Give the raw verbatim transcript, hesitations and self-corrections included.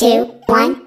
two, one.